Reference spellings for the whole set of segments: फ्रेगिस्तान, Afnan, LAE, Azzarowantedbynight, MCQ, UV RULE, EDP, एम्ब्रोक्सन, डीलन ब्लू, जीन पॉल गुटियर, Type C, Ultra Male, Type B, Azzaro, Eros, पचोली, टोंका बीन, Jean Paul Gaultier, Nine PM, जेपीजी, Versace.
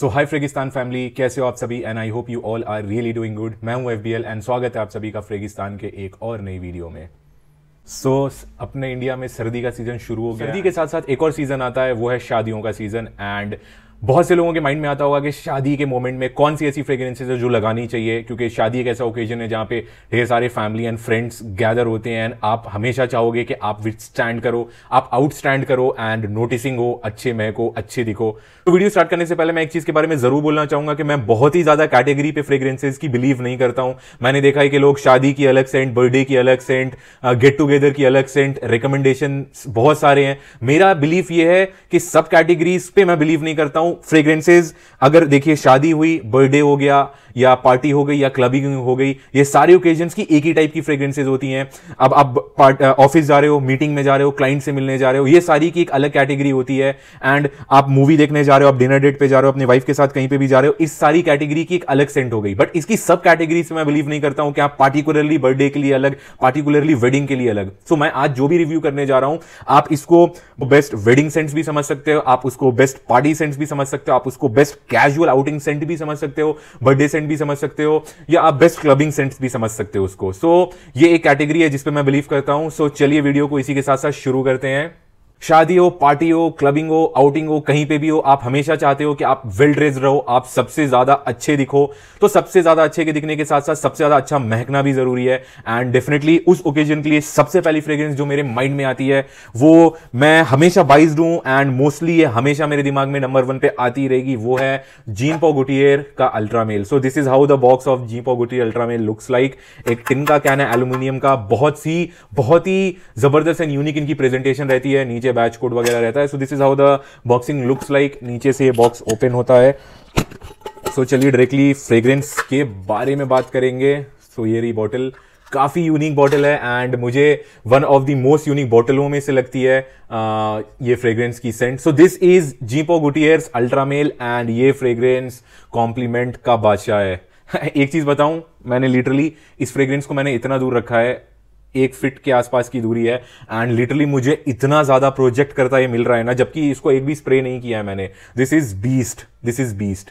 सो high फ्रेगिस्तान family, कैसे हो आप सभी? And I hope you all are really doing good. मैं हूं FBL एंड स्वागत है आप सभी का फ्रेगिस्तान के एक और नई वीडियो में. अपने इंडिया में सर्दी का सीजन शुरू हो गया. सर्दी के साथ साथ एक और सीजन आता है, वो है शादियों का सीजन. एंड बहुत से लोगों के माइंड में आता होगा कि शादी के मोमेंट में कौन सी ऐसी फ्रेग्रेंसेज है जो लगानी चाहिए, क्योंकि शादी एक ऐसा ओकेजन है जहाँ पे ढेर सारे फैमिली एंड फ्रेंड्स गैदर होते हैं एंड आप हमेशा चाहोगे कि आप विथस्टैंड करो, आप आउटस्टैंड करो एंड नोटिसिंग हो, अच्छे महको, अच्छे दिखो. तो वीडियो स्टार्ट करने से पहले मैं एक चीज़ के बारे में जरूर बोलना चाहूँगा कि मैं बहुत ही ज़्यादा कैटेगरी पे फ्रेग्रेंसेज की बिलीव नहीं करता हूँ. मैंने देखा है कि लोग शादी की अलग सेंट, बर्थडे की अलग सेंट, गेट टुगेदर की अलग सेंट, रिकमेंडेशन बहुत सारे हैं. मेरा बिलीफ ये है कि सब कैटेगरीज पे मैं बिलीव नहीं करता हूँ. फ्रेग्रेंसेस अगर देखिए, शादी हुई, बर्थडे हो गया या पार्टी हो गई या क्लबिंग हो गई, ये सारे ओकेजन्स की एक ही टाइप की फ्रेग्रेंसेस होती हैं. अब आप ऑफिस जा रहे हो, मीटिंग में जा रहे हो, क्लाइंट से मिलने जा रहे हो, ये सारी की एक अलग कैटेगरी होती है. एंड आप मूवी देखने जा रहे हो, आप डिनर डेट पे जा रहे हो, अपनी वाइफ के साथ कहीं पे भी जा रहे हो, इस सारी कैटेगरी की एक अलग सेंट हो गई. बट इसकी सब कैटेगरी से मैं बिलीव नहीं करता हूं कि आप पार्टिकुलरली बर्थडे के लिए अलग, पार्टिकुलरली वेडिंग के लिए अलग. सो मैं आज जो भी रिव्यू करने जा रहा हूं, आप इसको बेस्ट वेडिंग सेंट्स भी समझ सकते हो, आप उसको बेस्ट पार्टी सेंट्स भी समझ सकते हो, आप उसको बेस्ट कैजुअल आउटिंग सेंट भी समझ सकते हो, बर्थडे सेंट भी समझ सकते हो, या आप बेस्ट क्लबिंग सेंट्स भी समझ सकते हो उसको. सो ये एक कैटेगरी है जिस पे मैं बिलीव करता हूं. सो चलिए वीडियो को इसी के साथ साथ शुरू करते हैं. शादी हो, पार्टी हो, क्लबिंग हो, आउटिंग हो, कहीं पे भी हो, आप हमेशा चाहते हो कि आप वेल ड्रेस्ड रहो, आप सबसे ज्यादा अच्छे दिखो. तो सबसे ज्यादा अच्छे के दिखने के साथ साथ सबसे ज्यादा अच्छा महकना भी जरूरी है. एंड डेफिनेटली उस ओकेजन के लिए सबसे पहली फ्रेग्रेंस जो मेरे माइंड में आती है, वो मैं हमेशा बाइज्ड हूं एंड मोस्टली ये हमेशा मेरे दिमाग में नंबर 1 पे आती रहेगी, वो है जीन पॉल गुटियर का ultra mail. So this is how the box of जीन पॉल गुटियर ultra mail looks like. एक टिन का कैन है, एल्यूमिनियम का. बहुत ही जबरदस्त एंड यूनिक इनकी प्रेजेंटेशन रहती है, नीचे बैच कोड वगैरह रहता है. So this is how the boxing looks like. नीचे से ये बॉक्स ओपन होता है. सो चलिए डायरेक्टली फ्रेग्रेंस के बारे में बात करेंगे. सो ये रही बॉटल, काफ़ी यूनिक बॉटल है एंड मुझे 1 ऑफ द मोस्ट यूनिक बॉटलों में से लगती है ये फ्रेग्रेंस की scent. So this is Jean Paul Gaultier's Ultra mail and ये फ्रेग्रेंस कॉम्प्लीमेंट का बादशाह है. एक चीज़ बताऊं, मैंने लिटरली इस फ्रेग्रेंस को मैंने इतना दूर रखा है, 1 फिट के आसपास की दूरी है एंड लिटरली मुझे इतना ज्यादा प्रोजेक्ट करता ये मिल रहा है ना, जबकि इसको एक भी स्प्रे नहीं किया है मैंने. This is beast.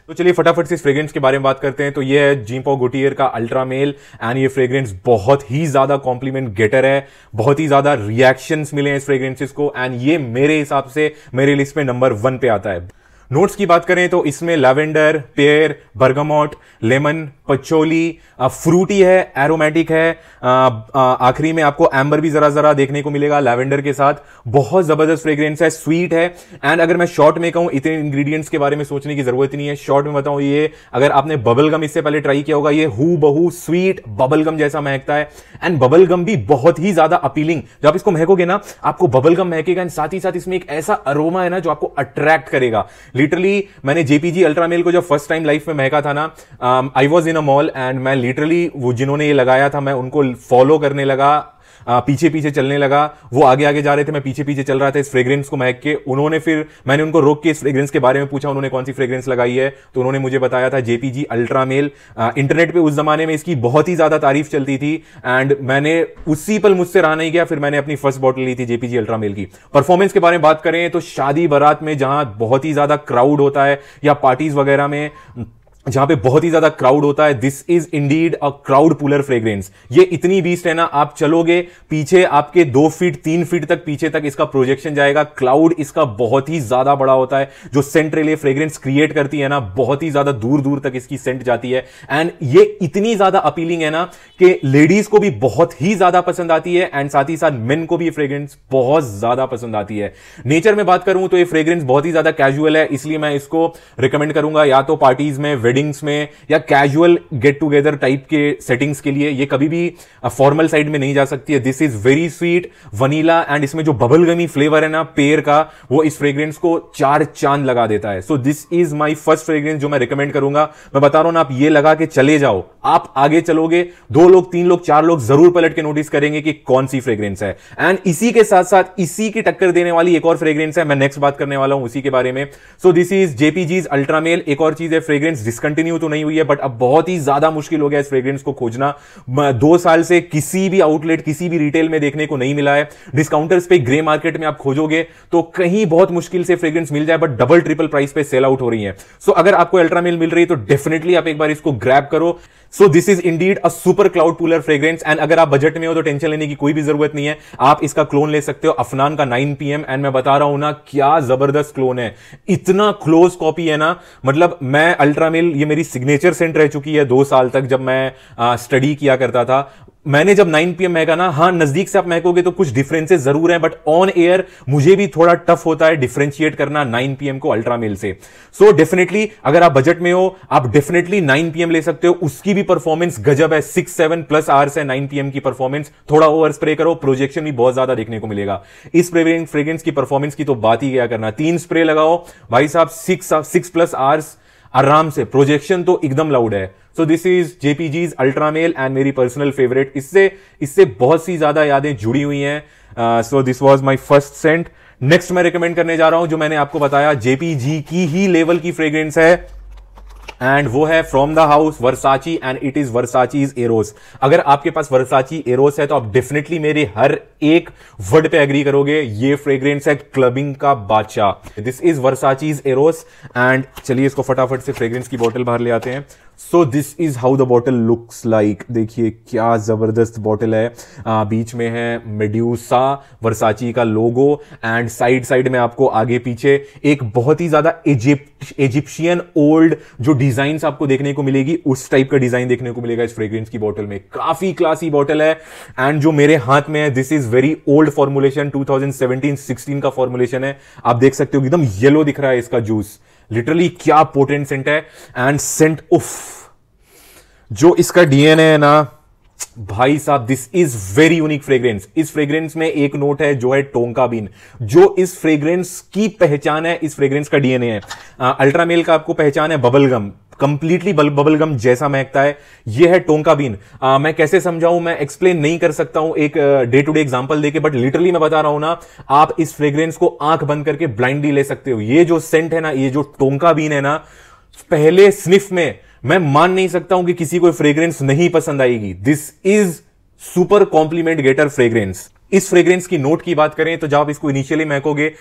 तो चलिए फटाफट से इस फ्रेग्रेंस के बारे में बात करते हैं. तो ये है जीन पॉल गुटियर का अल्ट्रा मेल एंड ये फ्रेग्रेंस बहुत ही ज्यादा कॉम्प्लीमेंट गेटर है. बहुत ही ज्यादा रिएक्शंस मिले हैं इस फ्रेग्रेंसेस को एंड ये मेरे हिसाब से मेरे लिस्ट में नंबर 1 पे आता है. नोट्स की बात करें तो इसमें lavender, pear, bergamot, lemon, पचोली, fruity है, एरोमेटिक है, आखिरी में आपको एम्बर भी जरा देखने को मिलेगा लैवेंडर के साथ. बहुत जबरदस्त फ्रेग्रेंस है, स्वीट है. एंड अगर मैं शॉर्ट में कहूं, इतने इंग्रेडिएंट्स के बारे में सोचने की जरूरत नहीं है. शॉर्ट में बताऊं, ये अगर आपने बबल गम इससे पहले ट्राई किया होगा, ये हू बहू स्वीट बबल गम जैसा महकता है. एंड बबल गम भी बहुत ही ज्यादा अपीलिंग, जब आप इसको महकोगे ना आपको बबल गम महकेगा एंड साथ ही साथ इसमें एक ऐसा अरोमा है ना जो आपको अट्रैक्ट करेगा. लिटरली मैंने जेपीजी अल्ट्रामेल को जब फर्स्ट टाइम लाइफ में महका था ना, I was in a mall and मैं लिटरली वो जिन्होंने ये लगाया था मैं उनको फॉलो करने लगा, पीछे चलने लगा. वो आगे जा रहे थे, मैं पीछे चल रहा था इस फ्रेग्रेंस को महक के. उन्होंने फिर मैंने उनको रोक के इस फ्रेग्रेंस के बारे में पूछा, उन्होंने कौन सी फ्रेग्रेंस लगाई है, तो उन्होंने मुझे बताया था जेपीजी अल्ट्रामेल. इंटरनेट पे उस जमाने में इसकी बहुत ही ज्यादा तारीफ चलती थी एंड मैंने उसी पल, मुझसे रहा नहीं गया, फिर मैंने अपनी फर्स्ट बॉटल ली थी जेपीजी अल्ट्रामेल की. परफॉर्मेंस के बारे में बात करें तो शादी बारात में जहां बहुत ही ज्यादा क्राउड होता है या पार्टीज वगैरह में जहां पे बहुत ही ज्यादा क्राउड होता है, this is indeed a crowd puller fragrance. ये इतनी बीस्ट है ना, आप चलोगे पीछे आपके 2 फीट 3 फीट तक पीछे तक इसका प्रोजेक्शन जाएगा. क्लाउड इसका बहुत ही ज्यादा बड़ा होता है, जो सेंट रेले फ्रेग्रेंस क्रिएट करती है ना, बहुत ही ज्यादा दूर दूर तक इसकी सेंट जाती है. एंड ये इतनी ज्यादा अपीलिंग है ना कि लेडीज को भी बहुत ही ज्यादा पसंद आती है एंड साथ ही साथ मेन को भी ये फ्रेग्रेंस बहुत ज्यादा पसंद आती है. नेचर में बात करूं तो ये फ्रेग्रेंस बहुत ही ज्यादा कैजुअल है, इसलिए मैं इसको रिकमेंड करूंगा या तो पार्टीज में, वेडिंग्स में, या कैजुअल गेट टुगेदर टाइप के सेटिंग्स के लिए. ये कभी भी फॉर्मल साइड में नहीं जा सकती है. This is very sweet, vanilla and इसमें जो बबलगमी फ्लेवर है ना पेयर का, वो इस फ्रेग्रेंस को 4 चांद लगा देता है. So this is my first fragrance जो मैं रिकमेंड करूंगा. मैं बता रहा हूं ना, आप ये लगा के चले जाओ, आप आगे चलोगे 2 लोग 3 लोग 4 लोग जरूर पलट के नोटिस करेंगे कि कौन सी फ्रेग्रेंस है. एंड इसी के साथ साथ इसी की टक्कर देने वाली एक और फ्रेग्रेंस है, मैं नेक्स्ट बात करने वाला हूं उसी के बारे में. So this is JPG's अल्ट्रामेल. एक और चीज है फ्रेग्रेंस डिसकंटिन्यू तो नहीं हुई है, बट अब बहुत ही ज्यादा मुश्किल हो गया इस फ्रेग्रेंस को खोजना। 2 साल से किसी भी आउटलेट, किसी भी रिटेल में देखने को नहीं मिला है। डिस्काउंटर्स पे ग्रे मार्केट में आप खोजोगे तो कहीं बहुत मुश्किल से फ्रेग्रेंस मिल जाए, बट डबल ट्रिपल प्राइस पे सेल आउट हो रही है। सो अगर आपको अल्ट्रा मेल मिल रही है तो डेफिनेटली आप एक बार इसको ग्रैब करो। So this is indeed a super cloud puller fragrance, and अगर आप बजट में हो तो टेंशन लेने की कोई भी जरूरत नहीं है। आप इसका क्लोन ले सकते हो, अफनान का 9 PM, एंड मैं बता रहा हूं ना क्या जबरदस्त क्लोन है, इतना क्लोज कॉपी है ना, मतलब मैं अल्ट्रा मेल ये मेरी सिग्नेचर सेंट रह चुकी है 2 साल तक जब मैं स्टडी किया करता था। मैंने जब 9 PM महका ना, हाँ नजदीक से आप महकोगे तो कुछ डिफरेंसेस जरूर हैं, बट ऑन एयर मुझे भी थोड़ा टफ होता है डिफरेंशिएट करना 9 PM को अल्ट्रा मेल से। सो डेफिनेटली अगर आप बजट में हो आप डेफिनेटली 9 PM ले सकते हो, उसकी भी परफॉर्मेंस गजब है। 6-7+ आवर्स है 9 PM की परफॉर्मेंस। थोड़ा ओवर स्प्रे करो, प्रोजेक्शन भी बहुत ज्यादा देखने को मिलेगा। इस फ्रेग्रेंस की परफॉर्मेंस की तो बात ही क्या करना। 3 स्प्रे लगाओ भाई साहब, 6+ आवर्स आराम से, प्रोजेक्शन तो एकदम लाउड है। So this is JPG's ultra mail and मेरी पर्सनल फेवरेट। इससे बहुत सी ज्यादा यादें जुड़ी हुई हैं। So this was my first scent. Next मैं रिकमेंड करने जा रहा हूं जो मैंने आपको बताया जेपीजी की ही लेवल की फ्रेग्रेंस है, एंड वो है from the house Versace, and it is Versace's Eros. अगर आपके पास वर्साची एरोस है तो आप डेफिनेटली मेरे हर एक वर्ड पे एग्री करोगे, ये फ्रेग्रेंस है क्लबिंग का बादशाह। This is Versace's Eros, and चलिए इसको फटाफट से फ्रेग्रेंस की बोतल बाहर ले आते हैं। So this is how the bottle looks like. देखिए क्या जबरदस्त बॉटल है, बीच में है मेड्यूसा वर्साची का लोगो, एंड साइड में आपको आगे पीछे एक बहुत ही ज्यादा इजिप्शियन ओल्ड जो डिजाइन आपको देखने को मिलेगी उस टाइप का डिजाइन देखने को मिलेगा इस फ्रेग्रेंस की बॉटल में। काफी क्लासी बॉटल है, एंड जो मेरे हाथ में है this is very old formulation, 2017-16 का फॉर्मुलेशन है। आप देख सकते हो एकदम येलो दिख रहा है इसका जूस, लिटरली क्या पोटेंट सेंट है। एंड सेंट उफ, जो इसका डीएनए है ना भाई साहब, this is very unique fragrance. इस फ्रेग्रेंस में एक नोट है जो है टोंका बीन, जो इस फ्रेग्रेंस की पहचान है, इस फ्रेग्रेंस का डीएनए है। अल्ट्रा मेल का आपको पहचान है बबलगम, कंप्लीटली बबलगम जैसा महकता है, यह है टोंका बीन। मैं कैसे समझाऊं, मैं एक्सप्लेन नहीं कर सकता हूं एक डे टू डे एग्जांपल देके, बट लिटरली मैं बता रहा हूं ना, आप इस फ्रेग्रेंस को आंख बंद करके ब्लाइंडली ले सकते हो। ये जो सेंट है ना, ये जो टोंका बीन है ना, पहले स्निफ में मैं मान नहीं सकता हूं कि किसी को फ्रेग्रेंस नहीं पसंद आएगी। This is super compliment getter fragrance. इस फ्रेग्रेंस की नोट की बात करें तो जब आप इसको इनिशियली महकोगे,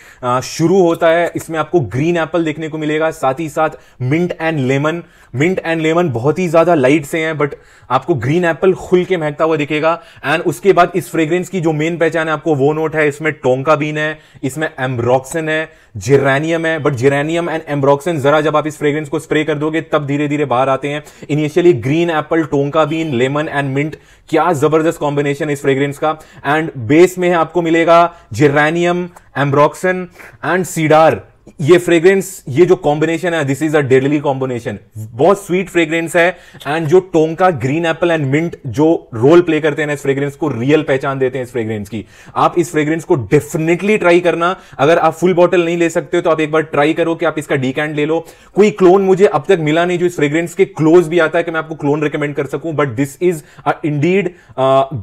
शुरू होता है इसमें आपको ग्रीन एप्पल देखने को मिलेगा, साथ ही साथ mint and lemon. Mint and lemon बहुत ही ज्यादा लाइट से हैं, बट आपको ग्रीन एप्पल खुल के महकता हुआ दिखेगा। एंड उसके बाद इस फ्रेग्रेंस की जो मेन पहचान है आपको वो नोट है, इसमें टोंका बीन है, इसमें एम्ब्रोक्सन है, जेरानियम है। बट जेरानियम एंड एम्ब्रोक्सन जरा जब आप इस फ्रेग्रेंस को स्प्रे कर दोगे तब धीरे धीरे बाहर आते हैं। Initially green apple, टोंका बीन, lemon and mint, क्या जबरदस्त कॉम्बिनेशन है इस फ्रेग्रेंस का। एंड बेस में आपको मिलेगा जेरानियम, एम्ब्रोक्सन एंड सीडार। ये फ्रेग्रेंस, ये जो कॉम्बिनेशन है this is a deadly combination, बहुत स्वीट फ्रेग्रेंस है। एंड जो tonka, green apple and mint जो रोल प्ले करते हैं इस फ्रेग्रेंस को, रियल पहचान देते हैं इस फ्रेग्रेंस की। आप इस फ्रेग्रेंस को डेफिनेटली ट्राई करना। अगर आप फुल बॉटल नहीं ले सकते हो तो आप एक बार ट्राई करो कि आप इसका डीकैंट ले लो। कोई क्लोन मुझे अब तक मिला नहीं जो इस फ्रेग्रेंस के क्लोज भी आता है कि मैं आपको क्लोन रिकमेंड कर सकूं, but this is indeed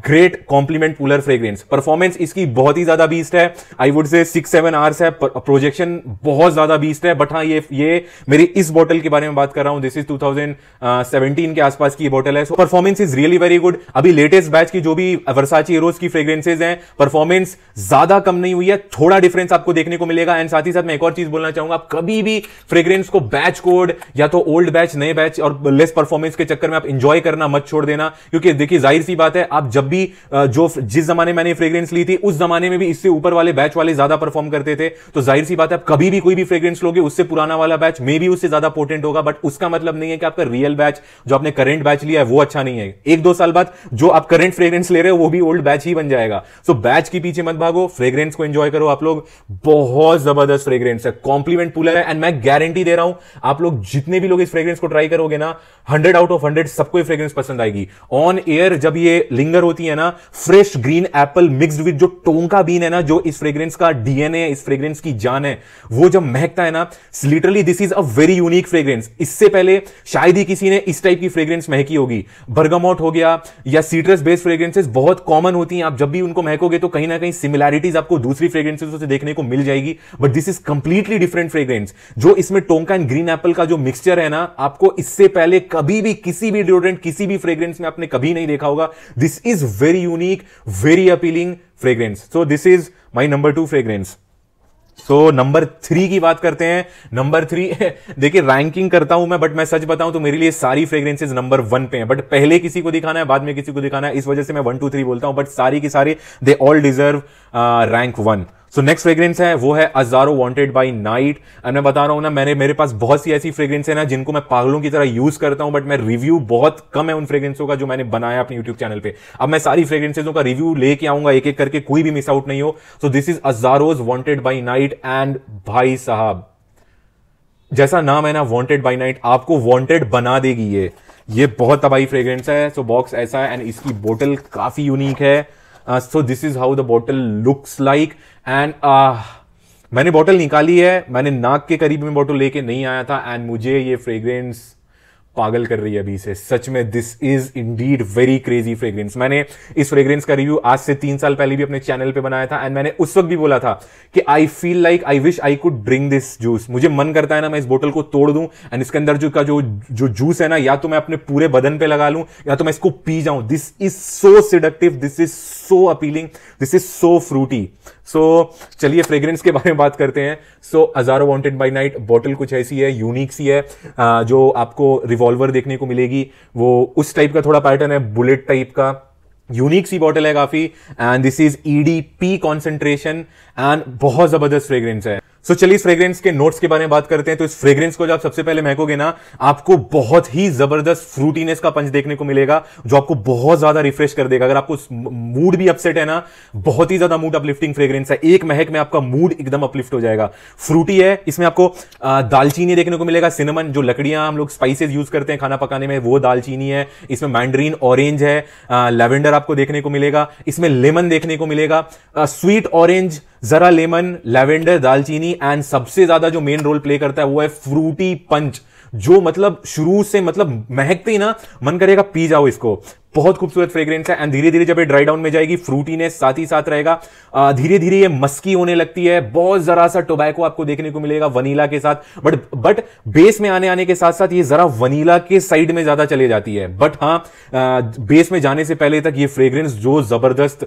great compliment puller fragrance. Performance इसकी बहुत ही ज्यादा बीस्ट है, आई वुड से 6-7 आवर्स है, प्रोजेक्शन बहुत ज्यादा बीस्ट है। बट हाँ, ये मेरी इस बोतल के बारे में बात कर रहा हूं, दिस इज 2017 के आसपास की बोतल है। So performance is really very good. अभी लेटेस्ट बैच की जो भी वर्साची एरोस की फ्रेग्रेंसेज हैं, परफॉर्मेंस ज्यादा कम नहीं हुई है, थोड़ा डिफरेंस आपको देखने को मिलेगा। एंड साथ ही साथ मैं एक और चीज बोलना चाहूंगा, आप कभी भी फ्रेग्रेंस को बैच कोड या तो ओल्ड बैच, नए बैच और लेस परफॉर्मेंस के चक्कर में आप इंजॉय करना मत छोड़ देना, क्योंकि देखिए जाहिर सी बात है, आप जब भी जिस जमाने मैंने फ्रेग्रेंस ली थी उस जमाने में भी इससे ऊपर वाले बैच वाले ज्यादा परफॉर्म करते थे। तो जाहिर सी बात है, आप कभी भी कोई भी फ्रेग्रेंस लोगे उससे पुराना वाला बैच मे भी उससे ज्यादा पोटेंट होगा, बट उसका मतलब नहीं है कि आपका रियल बैच, जो आपने करंट बैच लिया है, वो अच्छा नहीं है। 1-2 साल बाद जो आप करंट फ्रेग्रेंस ले रहे हो वो भी ओल्ड बैच ही बन जाएगा। सो बैच के पीछे मत भागो, फ्रेग्रेंस को एंजॉय करो आप लोग। बहुत जबरदस्त फ्रेग्रेंस है, कॉम्प्लीमेंट पुलर है, एंड मैं गारंटी दे रहा हूं आप लोग जितने भी लोग इस फ्रेग्रेंस को ट्राई करोगे ना, 100 out of 100 सबको ये फ्रेग्रेंस पसंद आएगी। ऑन एयर जब ये लिंगर होती है ना, fresh green apple mixed with जो टोंका बीन है ना, जो इस फ्रेग्रेंस का डीएनए, इस फ्रेग्रेंस की जान है, वो जब महकता है ना, literally this is a very unique fragrance. इससे पहले शायद ही किसी ने इस टाइप की फ्रेग्रेंस महकी होगी। बर्गामोट हो गया या सीट्रस बेस्ड फ्रेग्रेंसेस बहुत कॉमन होती हैं, आप जब भी उनको महकोगे तो कहीं ना कहीं सिमिलैरिटीज आपको दूसरी फ्रेग्रेंसेस से देखने को मिल जाएगी, but this is completely different fragrance. जो इसमें टोंका एंड ग्रीन एप्पल का जो मिक्सचर है ना, आपको इससे पहले कभी भी किसी भी डिओडोरेंट किसी भी फ्रेग्रेंस में आपने कभी नहीं देखा होगा। This is very unique, very appealing fragrance. So this is my number 2 fragrance. So number 3 की बात करते हैं। नंबर 3 देखिए रैंकिंग करता हूं मैं, बट मैं सच बताऊं तो मेरे लिए सारी फ्रेग्रेंसेस नंबर 1 पे हैं, बट पहले किसी को दिखाना है बाद में किसी को दिखाना है, इस वजह से मैं 1 2 3 बोलता हूं, बट सारी की सारी they all deserve rank 1। So next fragrance है वो है अज़ारो वांटेड बाय नाइट। और मैं बता रहा हूँ ना, मेरे पास बहुत सी ऐसी फ्रेग्रेंस है ना जिनको मैं पागलों की तरह यूज करता हूँ, बट मैं रिव्यू बहुत कम है उन फ्रेग्रेंसों का जो मैंने बनाया अपने यूट्यूब चैनल पे। अब मैं सारी फ्रेग्रेंसेजों का रिव्यू लेके आऊंगा एक एक करके, कोई भी मिस आउट नहीं हो। So this is Azzaro's wanted by night. And भाई साहब, जैसा नाम है ना वांटेड बाय नाइट, आपको वांटेड बना देगी ये बहुत तबाही फ्रेग्रेंस है। सो बॉक्स ऐसा है एंड इसकी बोतल काफी यूनिक है। So this is how the bottle looks like. And मैंने बॉटल निकाली है, मैंने नाक के करीब में बॉटल लेके नहीं आया था, एंड मुझे ये फ्रेग्रेंस पागल कर रही है अभी से, सच में। This is indeed very crazy fragrance. मैंने इस फ्रेग्रेंस का रिव्यू आज से 3 साल पहले भी अपने चैनल पे बनाया था, एंड मैंने उस वक्त भी बोला था कि I feel like I wish I could drink this juice. मुझे मन करता है ना मैं इस बोतल को तोड़ दूं एंड इसके अंदर जो जूस है ना, या तो मैं अपने पूरे बदन पे लगा लूं या तो मैं इसको पी जाऊं। This is so seductive, this is so appealing, this is so fruity. So चलिए फ्रेग्रेंस के बारे में बात करते हैं। So Azzaro wanted by night bottle कुछ ऐसी है, यूनिक सी है, जो आपको रिवॉल्वर देखने को मिलेगी, वो उस टाइप का थोड़ा पैटर्न है, बुलेट टाइप का, यूनिक सी बॉटल है काफी। And this is EDP concentration and बहुत जबरदस्त फ्रेग्रेंस है। सो चलिए इस फ्रेग्रेंस के नोट्स के बारे में बात करते हैं। तो इस फ्रेग्रेंस को जब आप सबसे पहले महकोगे ना, आपको बहुत ही जबरदस्त फ्रूटीनेस का पंच देखने को मिलेगा जो आपको बहुत ज्यादा रिफ्रेश कर देगा। अगर आपको मूड भी अपसेट है ना, बहुत ही ज्यादा मूड अपलिफ्टिंग फ्रेग्रेंस है। एक महक में आपका मूड एकदम अपलिफ्ट हो जाएगा। फ्रूटी है, इसमें आपको दालचीनी देखने को मिलेगा, सिनेमन, जो लकड़ियां हम लोग स्पाइसेस यूज करते हैं खाना पकाने में, वो दालचीनी है। इसमें मैंड्रीन ऑरेंज है, लैवेंडर आपको देखने को मिलेगा, इसमें लेमन देखने को मिलेगा, स्वीट ऑरेंज, जरा लेमन, लैवेंडर, दालचीनी। एंड सबसे ज्यादा जो मेन रोल प्ले करता है वो है फ्रूटी पंच, जो मतलब शुरू से मतलब महकते ही ना मन करेगा पी जाओ इसको। बहुत खूबसूरत फ्रेग्रेंस है। एंड धीरे धीरे जब ये ड्राई डाउन में जाएगी, फ्रूटीनेस साथ ही साथ रहेगा, धीरे धीरे ये मस्की होने लगती है, बहुत जरा सा टोबैको आपको देखने को मिलेगा वनीला के साथ, बट बेस में आने के साथ साथ ये जरा वनीला के साइड में ज्यादा चले जाती है। बट हाँ, बेस में जाने से पहले तक ये फ्रेग्रेंस जो जबरदस्त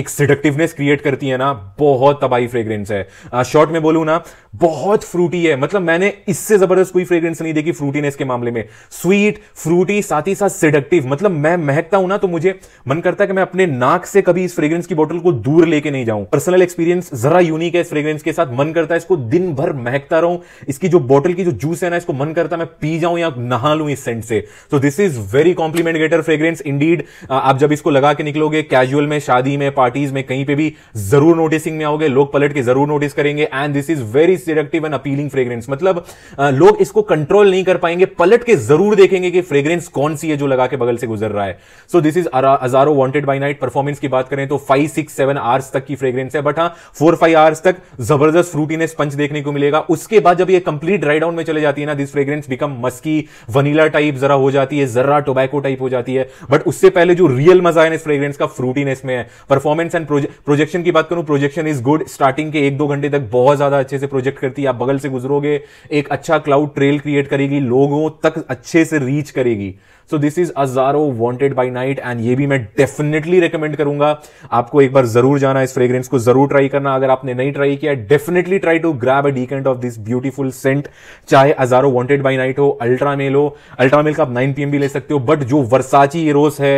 एक सिडक्टिवनेस क्रिएट करती है ना, बहुत तबाही फ्रेग्रेंस है। शॉर्ट में बोलूं ना, बहुत फ्रूटी है, मतलब मैंने इससे जबरदस्त कोई फ्रेग्रेंस नहीं देखी फ्रूटीनेस के मामले में। स्वीट, फ्रूटी, साथ ही साथ सिडक्टिव, मतलब मैं महकता हूं ना तो मुझे मन करता है कि मैं अपने नाक से कभी इस फ्रेग्रेंस की बोतल को दूर लेके नहीं जाऊं। पर्सनल एक्सपीरियंस जरा यूनिक है इस फ्रेग्रेंस के साथ, मन करता है इसको दिन भर महकता रहूं, इसकी जो बोतल की जो जूस है ना, इसको मन करता है मैं पी जाऊं या नहा लूं इस सेंट से। So this is very compliment getter fragrance indeed. आप जब इसको लगा के निकलोगे कैजुअल में, शादी में, पार्टीज में, कहीं पे भी जरूर नोटिसिंग में आओगे, लोग पलट के जरूर नोटिस करेंगे। And this is very seductive and appealing fragrance, मतलब लोग इसको कंट्रोल नहीं कर पाएंगे, पलट के जरूर देखेंगे कि फ्रेग्रेंस कौन सी है जो लगा के बगल से गुजर रहा है। So this is Azzaro wanted by night. Performance की बात करें तो 5 6 7 आवर्स तक की फ्रेग्रेंस है, बट हाँ 4 5 आवर्स तक जबरदस्त फ्रूटीनेस पंच देखने को मिलेगा। उसके बाद जब ये कंप्लीट ड्राई डाउन में चले जाती है ना, this fragrance become musky, vanilla type जरा हो जाती है, जरा टोबैको टाइप हो जाती है, बट उससे पहले जो रियल मजा है इस फ्रेग्रेंस का फ्रूटीनेस में है। परफॉर्मेंस एंड प्रोजेक्शन की बात करूं, प्रोजेक्शन इज गुड। स्टार्टिंग के 1-2 घंटे तक बहुत ज्यादा अच्छे से प्रोजेक्ट करती है, आप बगल से गुजरोगे एक अच्छा क्लाउड ट्रेल क्रिएट करेगी, लोगों तक अच्छे से रीच करेगी। So this is Azzaro wanted by night, and ये भी मैं डेफिनेटली रेकमेंड करूंगा, आपको एक बार जरूर जाना, इस फ्रेग्रेंस को जरूर ट्राई करना। अगर आपने नहीं ट्राई किया, definitely try to grab a decant of this beautiful scent, चाहे अज़ारो वांटेड बाय नाइट हो, अल्ट्रा मेल हो। अल्ट्रा मेल का आप 9 PM भी ले सकते हो, बट जो वर्साची एरोस है,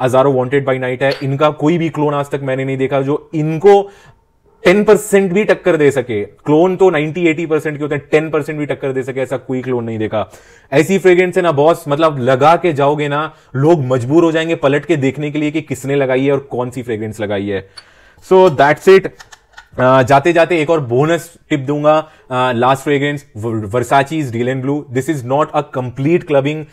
अज़ारो वांटेड बाय नाइट है, इनका कोई भी क्लोन आज तक मैंने नहीं देखा जो इनको 10% भी टक्कर दे सके। क्लोन तो 90-80% के होते हैं, 10% भी टक्कर दे सके ऐसा कोई क्लोन नहीं देखा। ऐसी फ्रेग्रेंस है ना बॉस, मतलब लगा के जाओगे ना, लोग मजबूर हो जाएंगे पलट के देखने के लिए कि किसने लगाई है और कौन सी फ्रेग्रेंस लगाई है। So that's it. जाते जाते एक और बोनस टिप दूंगा, last fragrance Versace's डीलन ब्लू, this is not a complete clubbing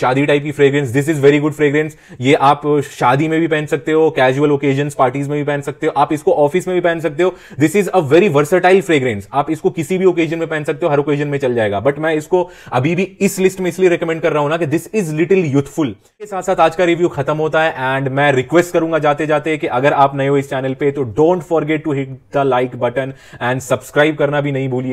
शादी टाइप की fragrance, this is very good fragrance. ये आप शादी में भी पहन सकते हो, कैजुअल ओकेजन्स पार्टीज में भी पहन सकते हो, आप इसको ऑफिस में भी पहन सकते हो. This is a very versatile fragrance, आप इसको किसी भी ओकेजन में पहन सकते हो, हर ओकेजन में चल जाएगा. बट मैं इसको अभी भी इस लिस्ट में इसलिए रिकमेंड कर रहा हूं ना कि दिस इज लिटिल यूथफुल. के साथ साथ आज का रिव्यू खत्म होता है एंड मैं रिक्वेस्ट करूंगा जाते जाते कि अगर आप नए हो इस चैनल पे तो don't forget to hit the like button and subscribe करना भी नहीं भूलिएगा.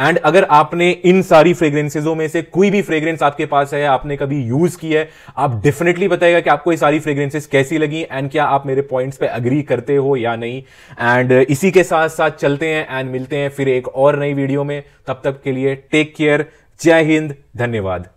एंड अगर आपने इन सारी फ्रेग्रेंसेजों में से कोई भी फ्रेग्रेंस आपके पास है, आपने कभी यूज की है, आप डेफिनेटली बताइएगा कि आपको ये सारी फ्रेग्रेंसेस कैसी लगी एंड क्या आप मेरे पॉइंट्स पे अग्री करते हो या नहीं. एंड इसी के साथ साथ चलते हैं एंड मिलते हैं फिर एक और नई वीडियो में. तब तक के लिए टेक केयर, जय हिंद, धन्यवाद.